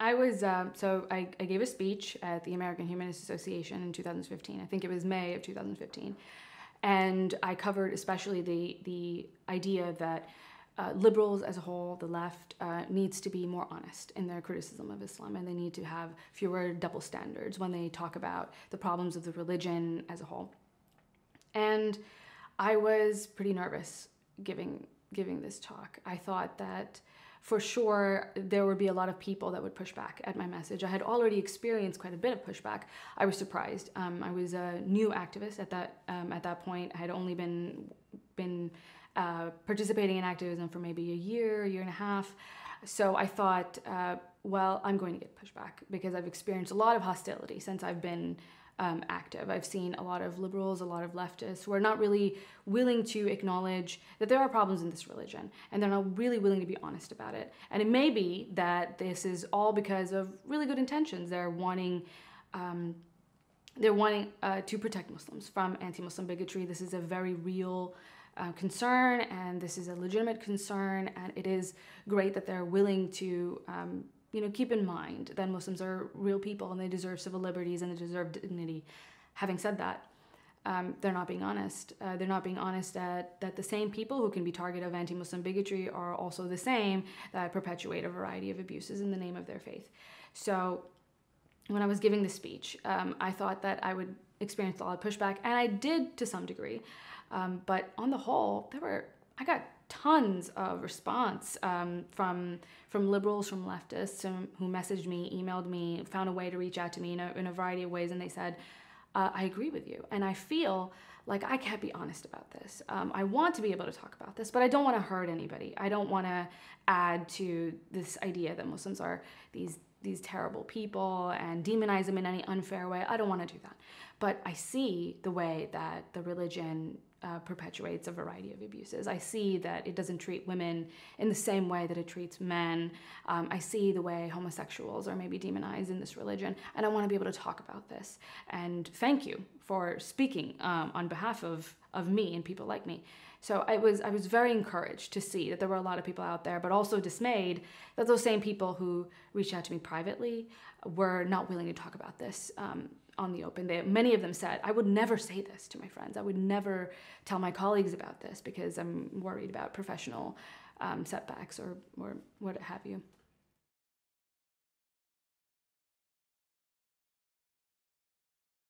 I was, so I gave a speech at the American Humanist Association in 2015. I think it was May of 2015. And I covered especially the idea that liberals as a whole, the left, needs to be more honest in their criticism of Islam, and they need to have fewer double standards when they talk about the problems of the religion as a whole. And I was pretty nervous giving this talk. I thought that for sure there would be a lot of people that would push back at my message. I had already experienced quite a bit of pushback. I was surprised. I was a new activist at that point. I had only been participating in activism for maybe a year and a half. So I thought, well, I'm going to get pushback because I've experienced a lot of hostility since I've been active. I've seen a lot of liberals, a lot of leftists who are not really willing to acknowledge that there are problems in this religion, and they're not really willing to be honest about it. And it may be that this is all because of really good intentions. They're wanting to protect Muslims from anti-Muslim bigotry. This is a very real concern, and this is a legitimate concern, and it is great that they're willing to keep in mind that Muslims are real people and they deserve civil liberties and they deserve dignity. Having said that, they're not being honest. They're not being honest that the same people who can be target of anti-Muslim bigotry are also the same that perpetuate a variety of abuses in the name of their faith. So when I was giving the speech, I thought that I would experience a lot of pushback, and I did to some degree. But on the whole, I got tons of response from liberals, from leftists who messaged me, emailed me, found a way to reach out to me in a variety of ways, and they said, I agree with you, and I feel like I can't be honest about this. I want to be able to talk about this, but I don't want to hurt anybody. I don't want to add to this idea that Muslims are these terrible people and demonize them in any unfair way. I don't want to do that. But I see the way that the religion perpetuates a variety of abuses. I see that it doesn't treat women in the same way that it treats men. I see the way homosexuals are maybe demonized in this religion, and I want to be able to talk about this. And thank you for speaking on behalf of me and people like me. So I was very encouraged to see that there were a lot of people out there, but also dismayed that those same people who reached out to me privately were not willing to talk about this on the open. Many of them said, I would never say this to my friends. I would never tell my colleagues about this because I'm worried about professional setbacks or what have you.